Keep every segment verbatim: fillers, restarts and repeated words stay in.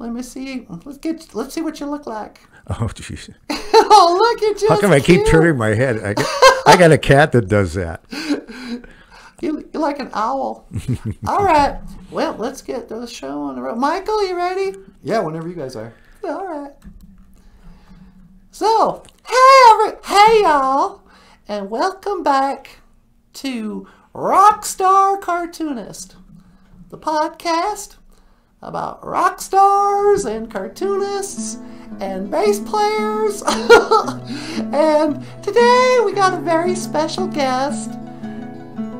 Let me see. Let's get. Let's see what you look like. Oh, jeez. Oh, look at you. How come I keep turning my head? I got, I got a cat that does that. You, you're like an owl. All right. Well, let's get the show on the road. Michael, you ready? Yeah, whenever you guys are. All right. So, hey, hey, y'all, and welcome back to Rockstar Cartoonist, the podcast about rock stars and cartoonists and bass players. And today we got a very special guest,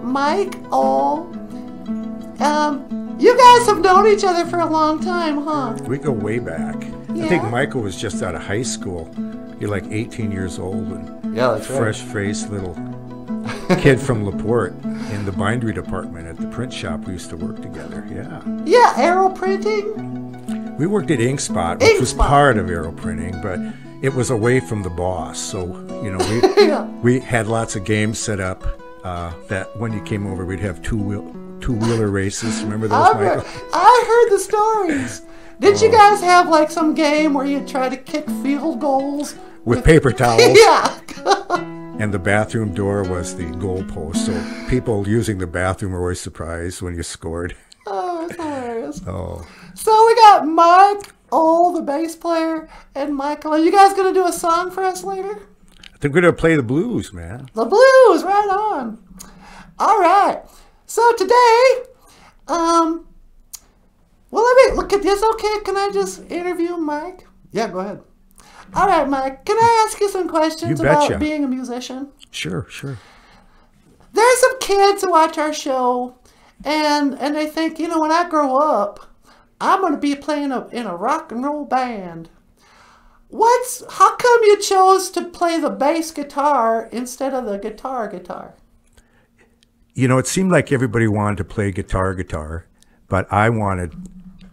Mike Ohl. Um, you guys have known each other for a long time, huh? We go way back. Yeah. I think Michael was just out of high school. You're like eighteen years old and yeah, that's fresh-faced right. little kid from LaPorte in the bindery department at the print shop. We used to work together. Yeah. Yeah, Arrow Printing. We worked at Ink Spot, which Ink was Spot. part of Arrow Printing, but it was away from the boss. So you know, we yeah. we had lots of games set up. Uh, that when you came over, we'd have two wheel two wheeler races. Remember those, I Michael? Heard, I heard the stories. Did um, you guys have like some game where you try to kick field goals? With paper towels. Yeah. And the bathroom door was the goalpost, so people using the bathroom were always surprised when you scored. Oh, that's hilarious. Oh. So we got Mike Ohl, the bass player, and Michael. Are you guys going to do a song for us later? I think we're going to play the blues, man. The blues, right on. All right. So today, um, well, let me look at this. Okay, can I just interview Mike? Yeah, go ahead. All right, Mike, can I ask you some questions you about being a musician? Sure, sure. There's some kids who watch our show, and and they think, you know, when I grow up, I'm going to be playing a, in a rock and roll band. What's, how come you chose to play the bass guitar instead of the guitar guitar? You know, it seemed like everybody wanted to play guitar guitar, but I wanted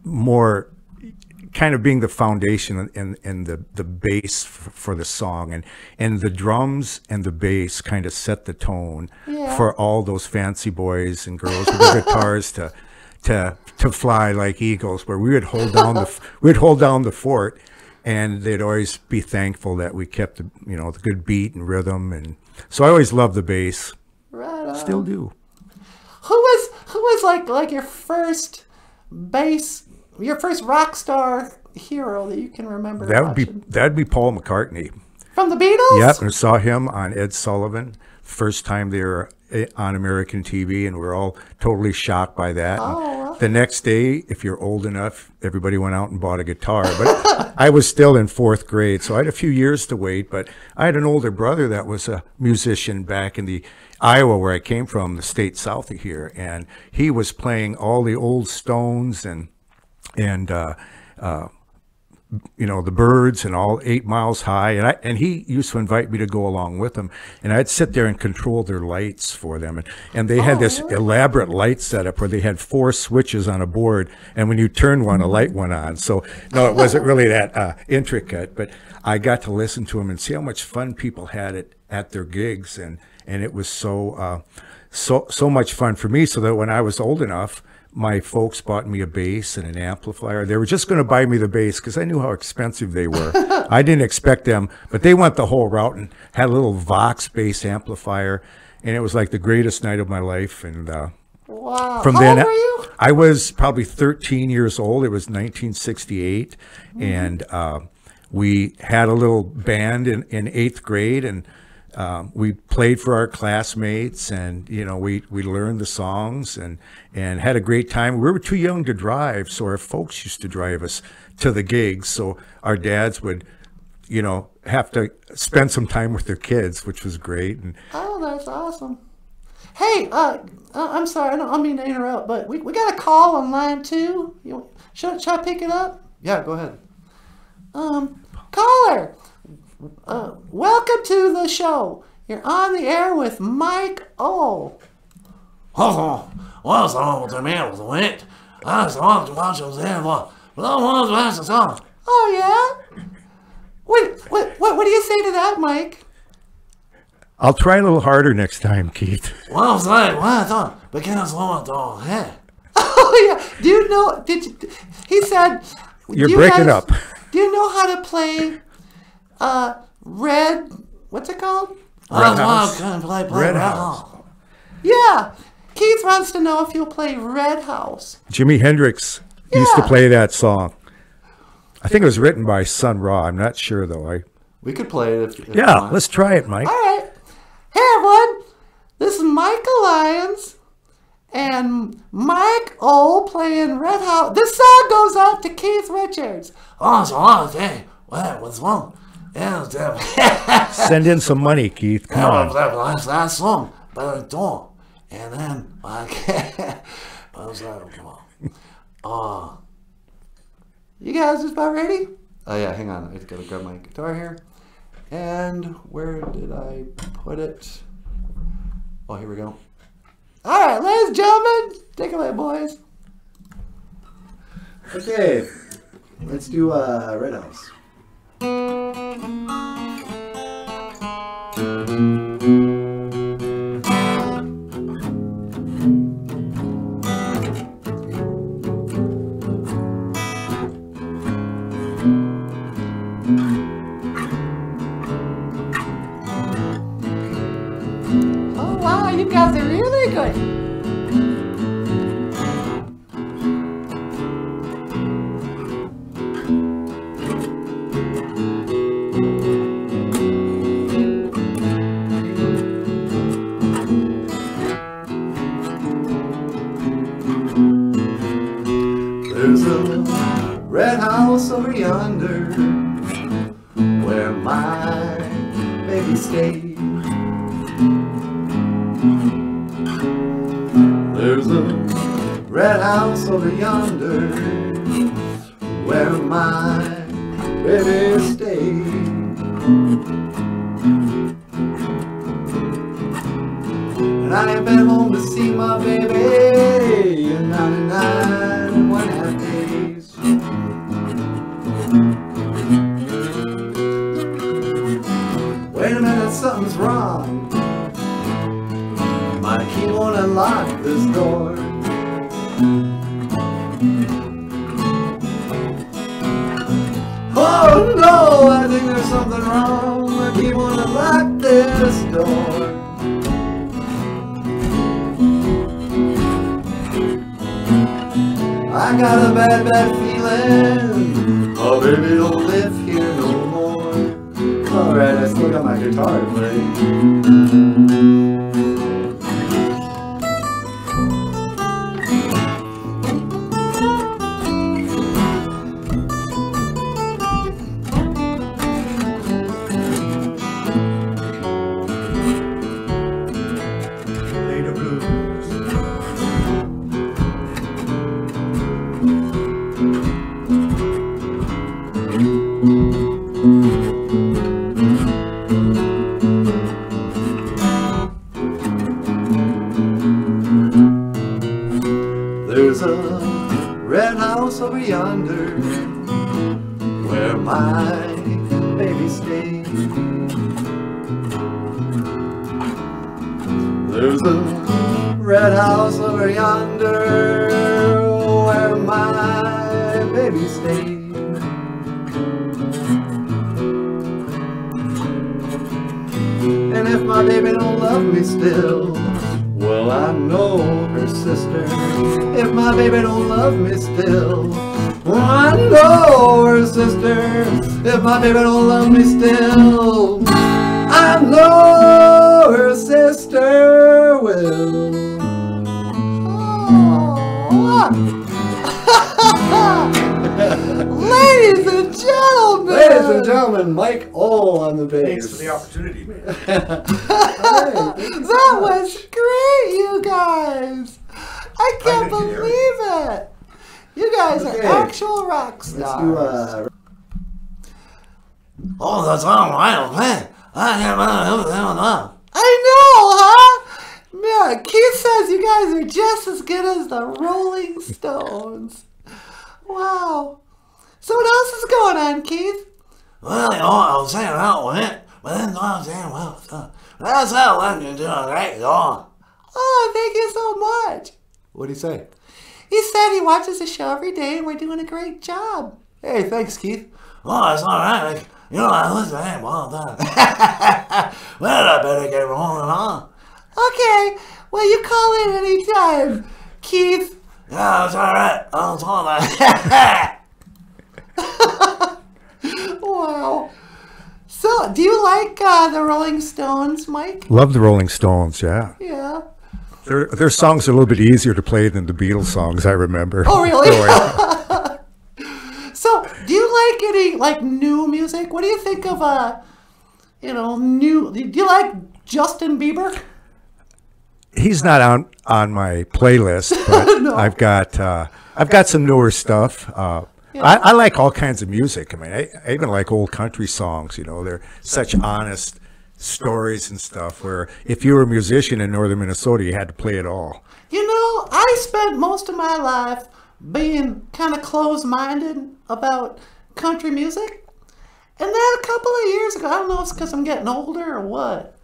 more... kind of being the foundation and and the the bass for the song, and and the drums and the bass kind of set the tone yeah. for all those fancy boys and girls with their guitars to to to fly like eagles, where we would hold down the we'd hold down the fort, and they'd always be thankful that we kept the, you know, the good beat and rhythm. And so I always loved the bass. Right on. Still do. Who was who was like like your first bass? Your first rock star hero that you can remember? That would watching. be that'd be Paul McCartney from the Beatles. Yep, and I saw him on Ed Sullivan first time they were on American T V, and we we're all totally shocked by that. Oh, wow. The next day, if you're old enough, everybody went out and bought a guitar. But I was still in fourth grade, so I had a few years to wait. But I had an older brother that was a musician back in the Iowa, where I came from, the state south of here, and he was playing all the old Stones and. and uh uh you know, the Birds and all, Eight Miles High, and I and he used to invite me to go along with him, and I'd sit there and control their lights for them, and and they oh, had this really? elaborate light setup where they had four switches on a board, and when you turned one, a light went on. So no, it wasn't really that uh intricate, but I got to listen to him and see how much fun people had it at their gigs, and and it was so uh so so much fun for me, so that when I was old enough, my folks bought me a bass and an amplifier. They were just going to buy me the bass because I knew how expensive they were. I didn't expect them, but they went the whole route and had a little Vox bass amplifier, and it was like the greatest night of my life. And uh, wow. From how then, old were you? I was probably thirteen years old. It was nineteen sixty-eight, mm-hmm. and uh, we had a little band in, in eighth grade, and Um, we played for our classmates, and you know, we we learned the songs and and had a great time. We were too young to drive, so our folks used to drive us to the gigs. So our dads would, you know, have to spend some time with their kids, which was great. And oh, that's awesome. Hey, uh, I'm sorry, I don't mean to interrupt, but we we got a call on line two. You, should, should I pick it up? Yeah, go ahead. Um, caller. Uh, welcome to the show. You're on the air with Mike Ohl. Oh, what's wrong with the man with the wind? I just want to watch those there, but I don't want to watch the song. Oh, yeah? What, what, what, what do you say to that, Mike? I'll try a little harder next time, Keith. Well, I'm sorry. Well, I thought, because I want to, hey. Oh, yeah. Do you know, did you, he said... You're you breaking guys, up. Do you know how to play uh, Red? What's it called? Red oh, House. Wow, play, play Red, Red House. House. Yeah. Keith wants to know if you'll play Red House. Jimi Hendrix yeah. used to play that song. I think it was written by Sun Ra. I'm not sure, though. I We could play it. If, if yeah, let's try it, Mike. All right. Hey, everyone. This is Michael Lyons and Mike Ohl playing Red House. This song goes out to Keith Richards. Oh, it's a long day. What was wrong? Send in some money, Keith. Come on. That's that song. But don't. And then, like, I was like, come on. Oh. You guys just about ready? Oh, yeah, hang on. I gotta grab my guitar here. And where did I put it? Oh, here we go. All right, ladies and gentlemen, take it away, boys. Okay, let's do uh, Red House. He said he watches the show every day and we're doing a great job. Hey, thanks, Keith. Well, it's all right. Like, you know, I listen to him all the time. Well, I better get rolling on. Okay. Well, you call in anytime, Keith. Yeah, it's all right. I was all right. Wow. So, do you like uh, the Rolling Stones, Mike? Love the Rolling Stones, yeah. Yeah. Their, their songs are a little bit easier to play than the Beatles songs, I remember. Oh, really? Oh, yeah. So, do you like any, like, new music? What do you think of, uh, you know, new... Do you like Justin Bieber? He's not on, on my playlist, but no. I've got uh, I've got some newer stuff. Uh, yeah. I, I like all kinds of music. I mean, I, I even like old country songs, you know. They're such honest stories and stuff where if you were a musician in Northern Minnesota, you had to play it all. You know, I spent most of my life being kind of closed-minded about country music. And then a couple of years ago, I don't know if it's because I'm getting older or what,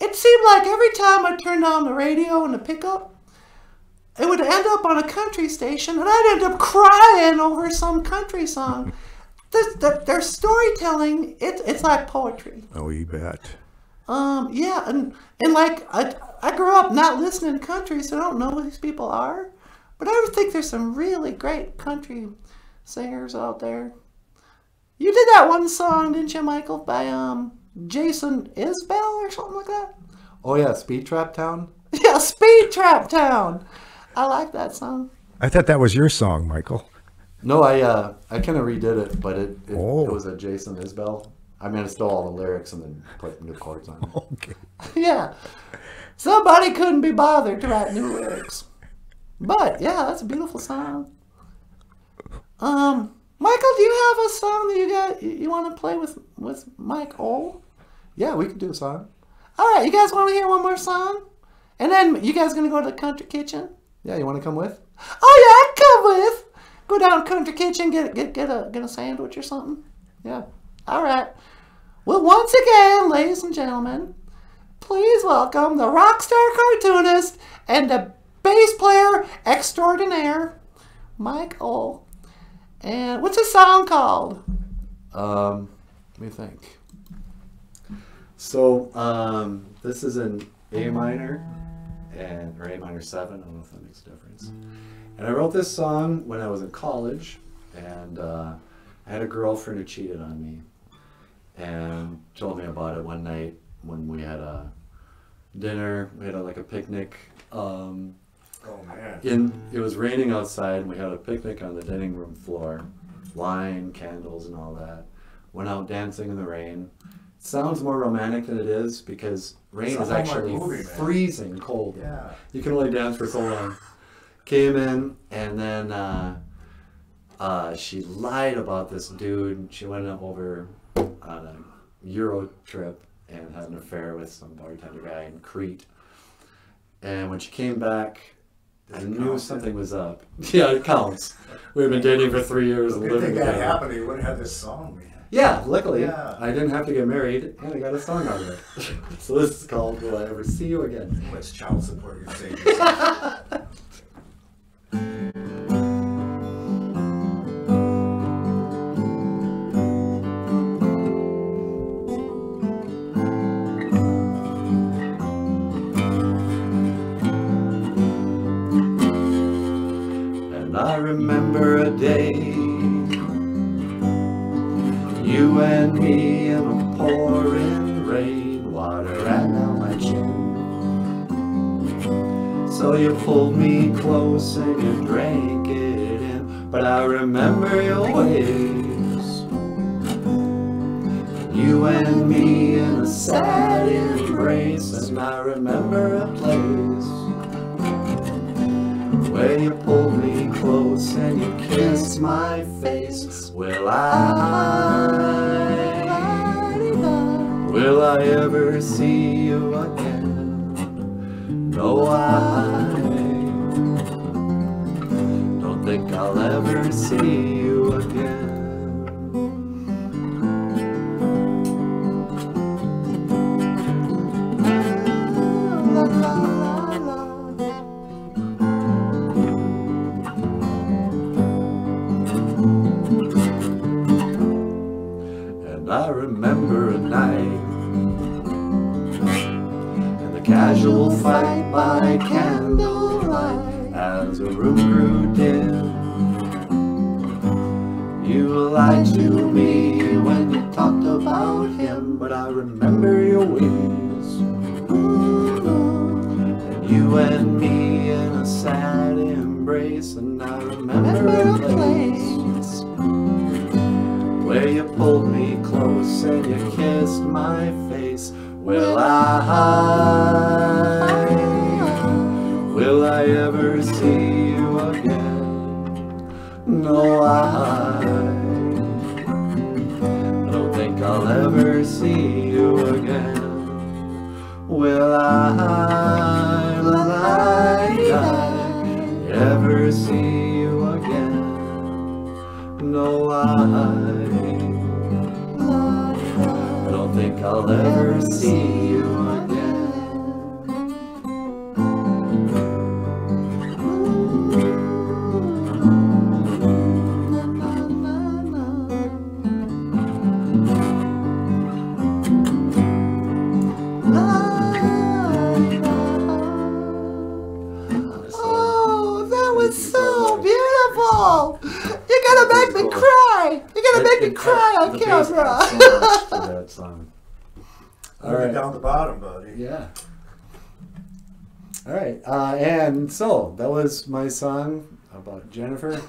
it seemed like every time I turned on the radio in the pickup, it would end up on a country station, and I'd end up crying over some country song. the, the, their storytelling, it, it's like poetry. Oh, you bet. Um, yeah, and, and like, I, I grew up not listening to country, so I don't know who these people are, but I would think there's some really great country singers out there. You did that one song, didn't you, Michael, by... um. Jason Isbell or something like that? Oh, yeah, Speed Trap Town? Yeah, Speed Trap Town. I like that song. I thought that was your song, Michael. No, I uh, I kind of redid it, but it, it, oh. it was a Jason Isbell. I mean, I stole all the lyrics and then put new chords on it. Okay. Yeah. Somebody couldn't be bothered to write new lyrics. But, yeah, that's a beautiful song. Um, Michael, do you have a song that you got you want to play with, with Mike Ohl? Yeah, we can do a song. All right, you guys want to hear one more song? And then you guys going to go to the Country Kitchen? Yeah, you want to come with? Oh, yeah, come with. Go down to Country Kitchen, get, get, get, a, get a sandwich or something. Yeah, all right. Well, once again, ladies and gentlemen, please welcome the Rockstar Cartoonist and the bass player extraordinaire, Mike Ohl. And what's his song called? Um, let me think. So, um, this is an A minor, and, or A minor seven, I don't know if that makes a difference. And I wrote this song when I was in college, and uh, I had a girlfriend who cheated on me, and told me about it one night when we had a dinner, we had a, like a picnic. Um, oh man. In, it was raining outside, and we had a picnic on the dining room floor, wine, candles, and all that. Went out dancing in the rain. Sounds more romantic than it is because rain is actually like movie, freezing man. Cold. Yeah. You can only dance for so long. Came in and then uh, uh, she lied about this dude. She went over on a Euro trip and had an affair with some bartender guy in Crete. And when she came back, I knew something was up. Yeah, it counts. We've been dating for three years and living together. If that happened, he wouldn't have this song, man. Yeah, luckily, yeah. I didn't have to get married, and I got a song out of it. So this is called Will I Ever See You Again? What's child support you're saying? And I remember a day you and me and I'm pouring rainwater right down my chin. So you pulled me close and you drank it in, but I remember your ways. You and me in a sad embrace, and I remember a place where you pulled me close and you kissed my face. Will I, will I ever see you again? No, I don't think I'll ever see you again. I remember a night and the casual fight by candlelight as the room grew dim. You lied to me when you talked about him, but I remember your ways. And you and me in a sad embrace, and I remember a place where you pulled me close and you kissed my face. Will I, will I ever see you again? No, I don't think I'll ever see you again. Will I, will I ever see you again? No, I I don't think I'll ever see you again. Oh, that was so beautiful! You're gonna make me cry! You're gonna make me cry on camera! That song. All right, down the bottom, buddy. Yeah. All right, uh, and so that was my song about Jennifer.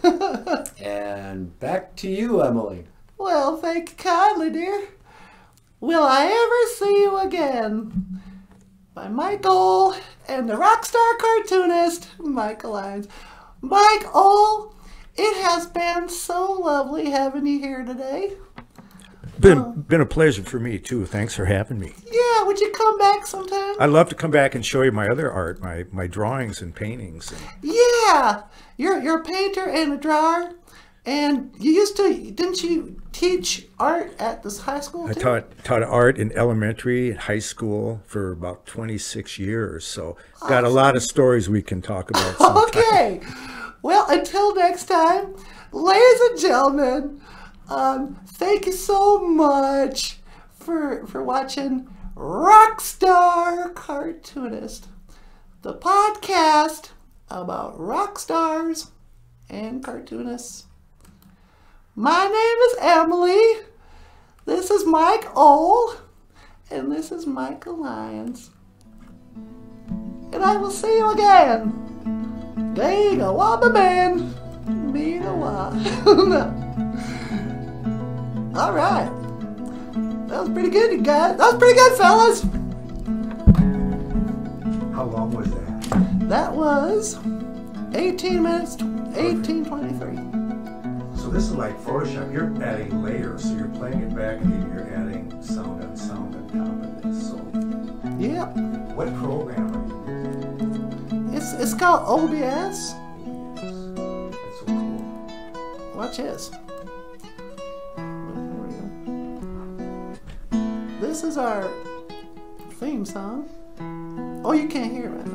And back to you, Emily. Well, thank you kindly, dear. Will I ever see you again? By Mike Ohl and the Rockstar Cartoonist, Michael Lyons. Mike Ohl, it has been so lovely having you here today. Been, been a pleasure for me, too. Thanks for having me. Yeah, would you come back sometime? I'd love to come back and show you my other art, my, my drawings and paintings. And... yeah, you're, you're a painter and a drawer. And you used to, didn't you teach art at this high school, too? I taught, taught art in elementary and high school for about twenty-six years. So awesome. Got a lot of stories we can talk about sometime. Okay. Well, until next time, ladies and gentlemen, Um, thank you so much for, for watching Rockstar Cartoonist, the podcast about rock stars and cartoonists. My name is Emily, this is Mike Ohl, and this is Michael Lyons. And I will see you again. Ding a wobba man, be the wah. All right, that was pretty good, you guys. That was pretty good, fellas. How long was that? That was eighteen minutes, eighteen twenty-three. So this is like Photoshop. You're adding layers, so you're playing it back and you're adding sound and sound and confidence. So yeah. What program are you? It's it's called O B S. O B S. That's so cool. Watch this. This is our theme song. Oh, you can't hear it right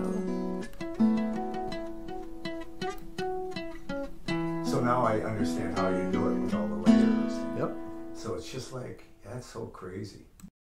now. So now I understand how you do it with all the layers. Yep. So it's just like, that's so crazy.